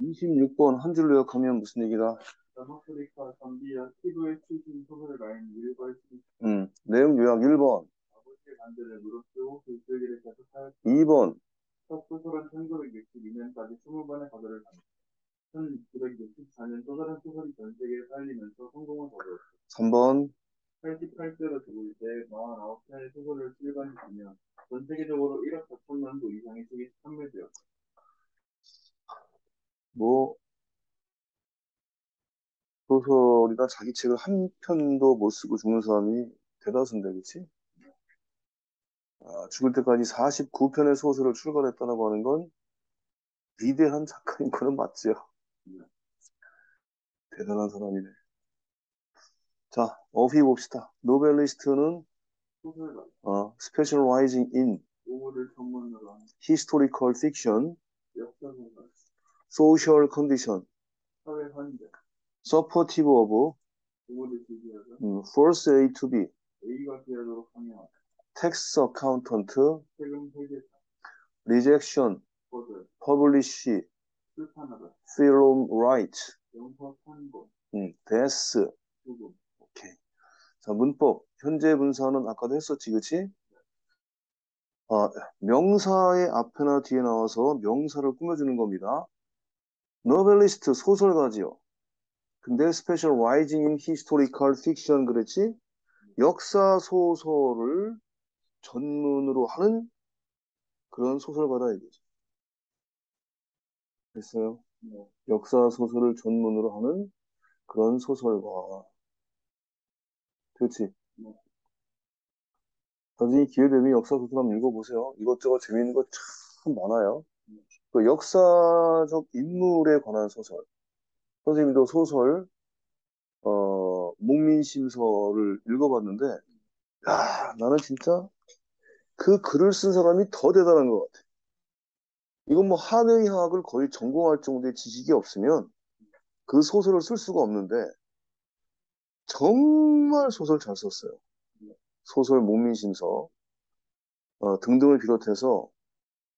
26번 한 줄로 요약하면 무슨 얘기다? 남아프리카, 잠비아, 피부의 출신 소설 라인 일발시. 내용 요약 1번. 아버지의 반대를 무릅쓰고 불슬기를 계속 하였다. 2번. 첫 소설은 1962년까지 20번의 과도를 간다. 1964년 또 다른 소설이 전 세계에 팔리면서 성공을 거두었다. 3번. 88세로 죽을 때 49편의 소설을 출간했으며 전 세계적으로 1억 4천만 부 이상의 책이 판매되었다. 뭐 소설이나 자기 책을 한 편도 못 쓰고 죽는 사람이 대다수인데, 그치? 아, 죽을 때까지 49편의 소설을 출간했다라고 하는 건 위대한 작가인 거는 맞지요. 대단한 사람이네. 자, 어휘 봅시다. 노벨리스트는 specializing in historical fiction, social condition, supportive of, force A to B, tax accountant, rejection, publish, film rights, death. 오케이. 자, 문법. 현재 분사는 아까도 했었지, 그치? 아, 명사의 앞에나 뒤에 나와서 명사를 꾸며주는 겁니다. 노벨리스트, 소설가지요. 근데 specializing in historical fiction, 그랬지? 역사 소설을 전문으로 하는 그런 소설가다 이거지. 됐어요? 네. 역사 소설을 전문으로 하는 그런 소설가. 그렇지. 네. 나중에 기회 되면 역사 소설 한번 읽어보세요. 이것저것 재밌는 거 참 많아요. 네. 또 역사적 인물에 관한 소설. 선생님도 소설, 목민심서를 읽어봤는데, 야, 나는 진짜 그 글을 쓴 사람이 더 대단한 것 같아. 이건 뭐 한의학을 거의 전공할 정도의 지식이 없으면 그 소설을 쓸 수가 없는데, 정말 소설 잘 썼어요. 소설, 목민심서 등등을 비롯해서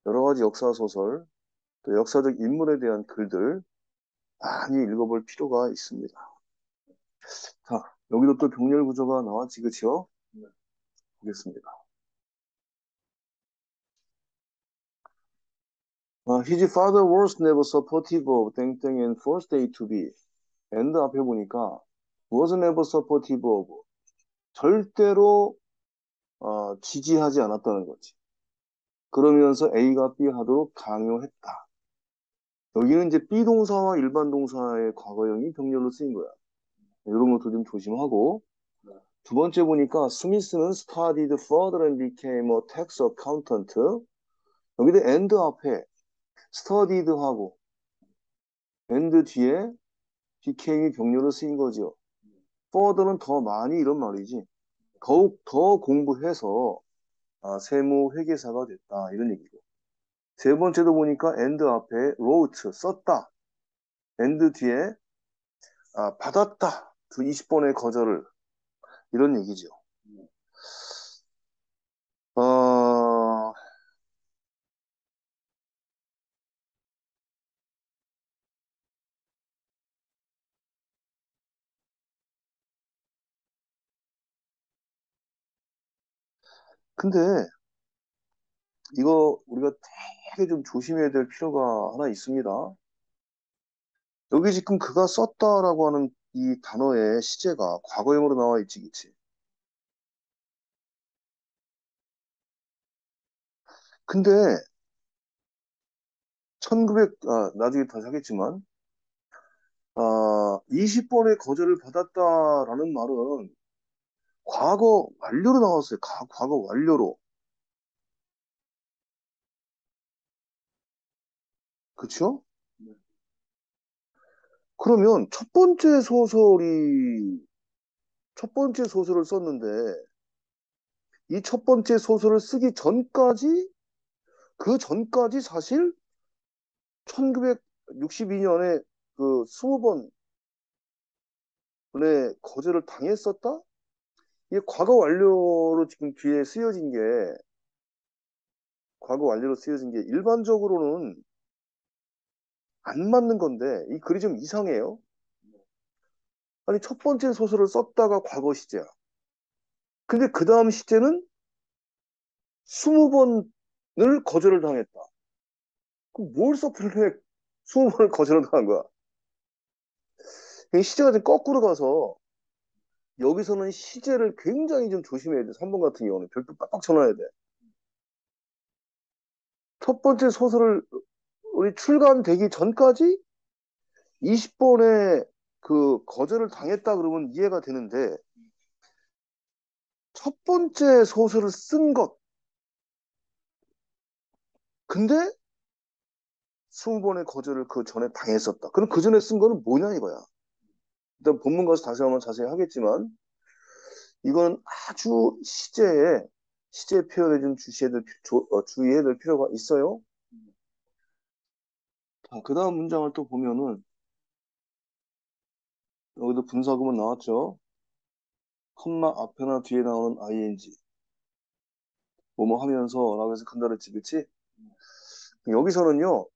여러 가지 역사 소설, 또 역사적 인물에 대한 글들 많이 읽어볼 필요가 있습니다. 자, 여기도 또 병렬 구조가 나왔지, 그치요? 네. 보겠습니다. His father was never supportive of 땡땡 and forced A to B. and 앞에 보니까 was never supportive of. 절대로 지지하지 않았다는 거지. 그러면서 A가 B 하도록 강요했다. 여기는 이제 B 동사와 일반 동사의 과거형이 병렬로 쓰인 거야. 이런 것도 좀 조심하고. 두 번째 보니까 스미스는 studied further and became a tax accountant. 여기도 and 앞에 studied하고 and 뒤에 became이 병렬로 쓰인 거죠. further는 더 많이 이런 말이지. 더욱 더 공부해서 세무 회계사가 됐다 이런 얘기고. 세 번째도 보니까 and 앞에 wrote 썼다, and 뒤에 받았다, 그 20번의 거절을, 이런 얘기죠. 근데 이거 우리가 되게 좀 조심해야 될 필요가 하나 있습니다. 여기 지금 그가 썼다라고 하는 이 단어의 시제가 과거형으로 나와 있지, 그치? 근데 나중에 다시 하겠지만 20번의 거절을 받았다라는 말은 과거 완료로 나왔어요. 과거 완료로. 그쵸? 네. 그러면 첫 번째 소설을 썼는데, 이 첫 번째 소설을 쓰기 전까지, 그 전까지 사실 1962년에 그 20번의 거절을 당했었다? 이게 과거 완료로 지금 뒤에 쓰여진 게, 일반적으로는 안 맞는 건데 이 글이 좀 이상해요. 아니 첫 번째 소설을 썼다가 과거 시제야. 근데 그 다음 시제는 20번을 거절을 당했다. 그럼 뭘 썼길래 20번을 거절을 당한 거야? 시제가 좀 거꾸로 가서 여기서는 시제를 굉장히 좀 조심해야 돼. 3번 같은 경우는 별도 빡빡 쳐놔야 돼. 첫 번째 소설을 우리 출간되기 전까지 20번의 그 거절을 당했다 그러면 이해가 되는데 첫 번째 소설을 쓴 것 근데 20번의 거절을 그 전에 당했었다. 그럼 그 전에 쓴 거는 뭐냐 이거야. 일단 본문 가서 다시 한번 자세히 하겠지만 이건 아주 시제 표현에 좀 주의해야 될 필요가 있어요. 그 다음 문장을 또 보면은 여기도 분사구문 나왔죠. 컴마 앞에나 뒤에 나오는 ing 뭐뭐 하면서 라고 해서 간단했지, 그치? 여기서는요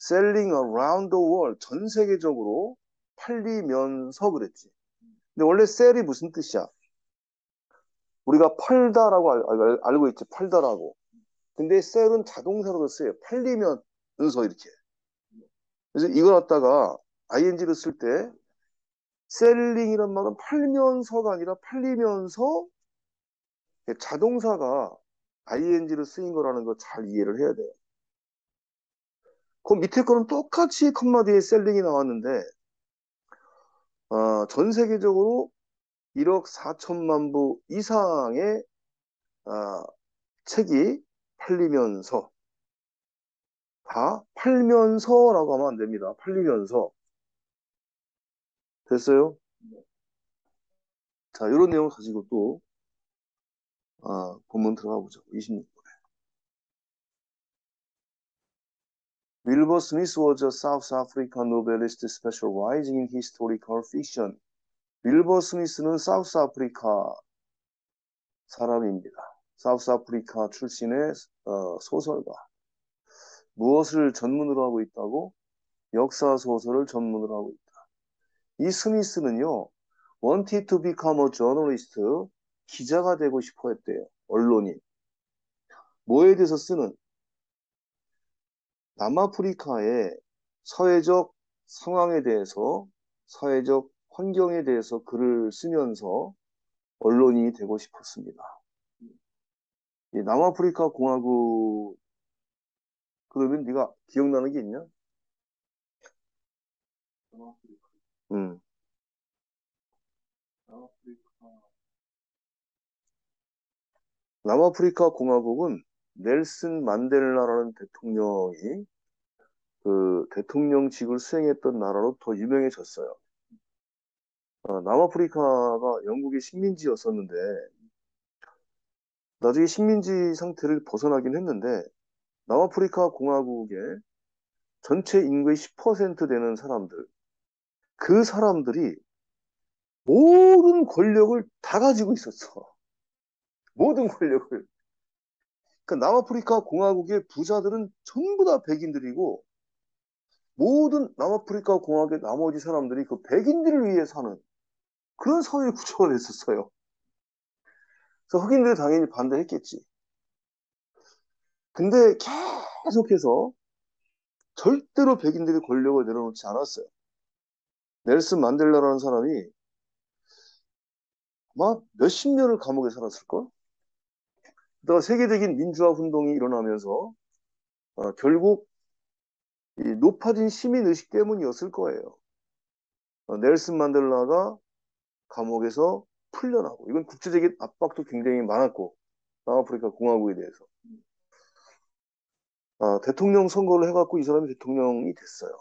selling around the world 전 세계적으로 팔리면서 그랬지. 근데 원래 셀이 무슨 뜻이야? 우리가 팔다라고 알고 있지. 팔다라고. 근데 셀은 자동사로도 쓰여요. 팔리면서 이렇게. 그래서 이걸 갖다가 ing를 쓸 때 셀링이란 말은 팔면서가 아니라 팔리면서 자동사가 ing를 쓰인 거라는 거 잘 이해를 해야 돼요. 그 밑에 거는 똑같이 컴마 뒤에 셀링이 나왔는데 전 세계적으로 1억 4천만 부 이상의 책이 팔리면서 다 팔면서라고 하면 안 됩니다. 팔리면서 됐어요? 자, 이런 내용 가지고 또 본문 들어가 보죠. 26번에 Wilbur Smith was a South African novelist specializing in historical fiction. 윌버 스미스는 사우스 아프리카 사람입니다. 사우스 아프리카 출신의 소설가. 무엇을 전문으로 하고 있다고? 역사 소설을 전문으로 하고 있다. 이 스미스는요. wanted to become a journalist. 기자가 되고 싶어 했대요. 언론인. 뭐에 대해서 쓰는? 남아프리카의 사회적 상황에 대해서 사회적 환경에 대해서 글을 쓰면서 언론인이 되고 싶었습니다. 남아프리카 공화국 그러면 네가 기억나는 게 있냐? 남아프리카. 남아프리카 공화국은 넬슨 만델라라는 대통령이 그 대통령직을 수행했던 나라로 더 유명해졌어요. 남아프리카가 영국의 식민지였었는데 나중에 식민지 상태를 벗어나긴 했는데 남아프리카 공화국의 전체 인구의 10% 되는 사람들 그 사람들이 모든 권력을 다 가지고 있었어. 모든 권력을. 그러니까 남아프리카 공화국의 부자들은 전부 다 백인들이고 모든 남아프리카 공화국의 나머지 사람들이 그 백인들을 위해 사는 그런 사회 구조가 됐었어요. 그래서 흑인들이 당연히 반대했겠지. 근데 계속해서 절대로 백인들이 권력을 내려놓지 않았어요. 넬슨 만델라라는 사람이 아마 몇십 년을 감옥에 살았을걸? 그러다가 세계적인 민주화 운동이 일어나면서 결국 이 높아진 시민의식 때문이었을 거예요. 넬슨 만델라가 감옥에서 풀려나고 이건 국제적인 압박도 굉장히 많았고 남아프리카 공화국에 대해서 대통령 선거를 해갖고 이 사람이 대통령이 됐어요.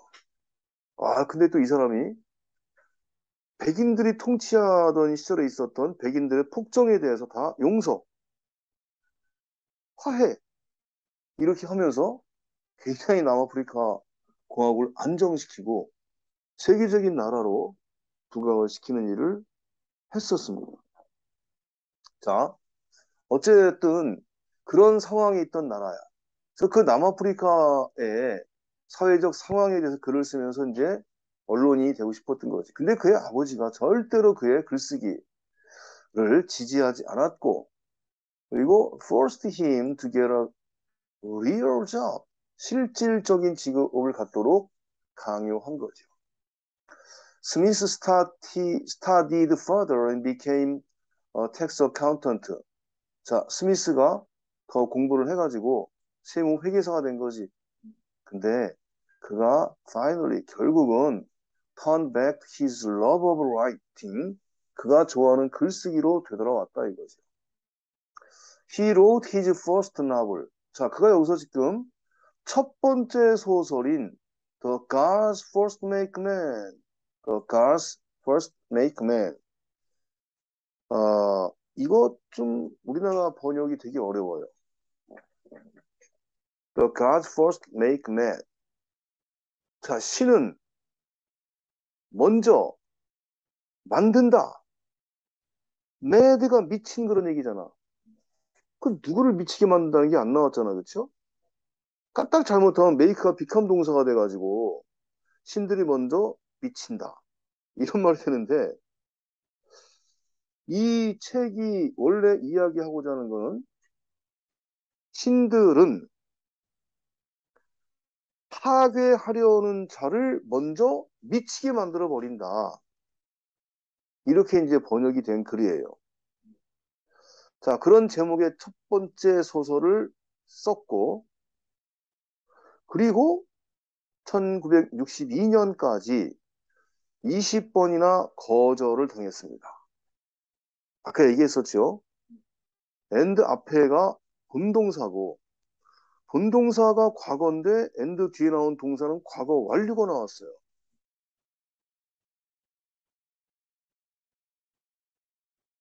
근데 또 이 사람이 백인들이 통치하던 시절에 있었던 백인들의 폭정에 대해서 다 용서, 화해 이렇게 하면서 굉장히 남아프리카 공화국을 안정시키고 세계적인 나라로 부각을 시키는 일을 했었습니다. 자, 어쨌든 그런 상황에 있던 나라야. 그래서 그 남아프리카의 사회적 상황에 대해서 글을 쓰면서 이제 언론인이 되고 싶었던 거지. 근데 그의 아버지가 절대로 그의 글쓰기를 지지하지 않았고, 그리고 forced him to get a real job, 실질적인 직업을 갖도록 강요한 거죠. Smith studied further and became a tax accountant. 자, 스미스가 더 공부를 해가지고 세무 회계사가 된 거지. 근데 그가 finally 결국은 turn back his love of writing, 그가 좋아하는 글쓰기로 되돌아왔다 이거죠. He wrote his first novel. 자, 그가 여기서 지금 첫 번째 소설인 The Gods First Make Mad, The Gods First Make Mad. 이거 좀 우리나라 번역이 되게 어려워요. The Gods First Make Mad. 자, 신은 먼저 만든다. Mad가 미친 그런 얘기잖아. 그 누구를 미치게 만든다는 게 안 나왔잖아, 그렇죠? 까딱 잘못하면 make가 become 동사가 돼가지고 신들이 먼저 미친다 이런 말이 되는데, 이 책이 원래 이야기하고자 하는 거는 신들은 파괴하려는 자를 먼저 미치게 만들어 버린다, 이렇게 이제 번역이 된 글이에요. 자, 그런 제목의 첫 번째 소설을 썼고, 그리고 1962년까지 20번이나 거절을 당했습니다. 아까 얘기했었죠? and 앞에가 본동사고, 본동사가 과거인데 and 뒤에 나온 동사는 과거 완료가 나왔어요.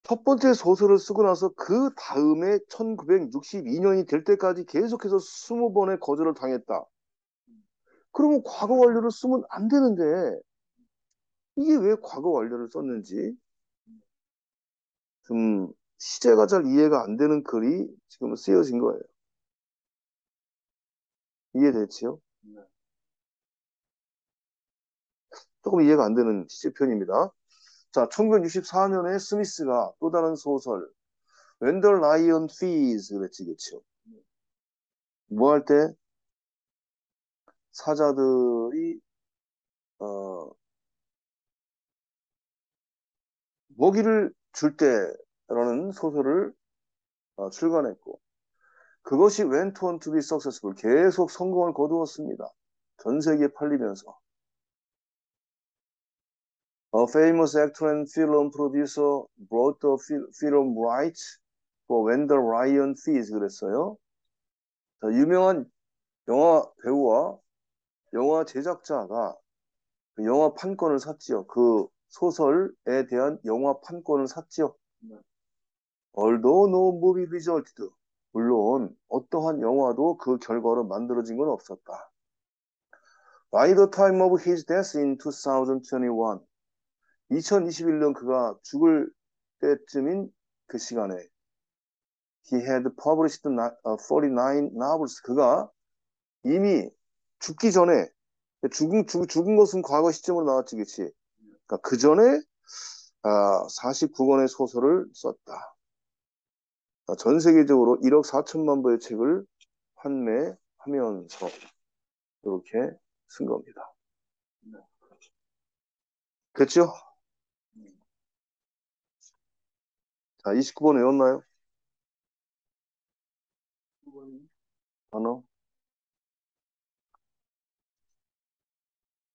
첫 번째 소설을 쓰고 나서 그 다음에 1962년이 될 때까지 계속해서 20번의 거절을 당했다. 그러면 과거 완료를 쓰면 안 되는데 이게 왜 과거 완료를 썼는지 좀 시제가 잘 이해가 안 되는 글이 지금 쓰여진 거예요. 이해됐지요? 네. 조금 이해가 안 되는 시제편입니다. 자, 1964년에 스미스가 또 다른 소설 When the Lion Feeds 그랬지, 그렇죠? 뭐 할 때? 사자들이 먹이를 줄 때라는 소설을 출간했고, 그것이 went on to be successful, 계속 성공을 거두었습니다. 전 세계에 팔리면서. A famous actor and film producer brought the film rights for When the Lion Feeds 그랬어요. 자, 유명한 영화 배우와 영화 제작자가 그 영화 판권을 샀지요. 그 소설에 대한 영화 판권을 샀지요. 네. Although no movie resulted, 물론 어떠한 영화도 그 결과로 만들어진 건 없었다. By the time of his death in 2021, 2021년 그가 죽을 때쯤인 그 시간에 He had published 49 novels. 그가 이미 죽기 전에, 죽은 것은 과거 시점으로 나왔지, 그치? 그러니까 그 전에 49권의 소설을 썼다. 전 세계적으로 1억 4천만 부의 책을 판매하면서 이렇게 쓴 겁니다. 됐죠? 자, 29번 외웠나요? 단어?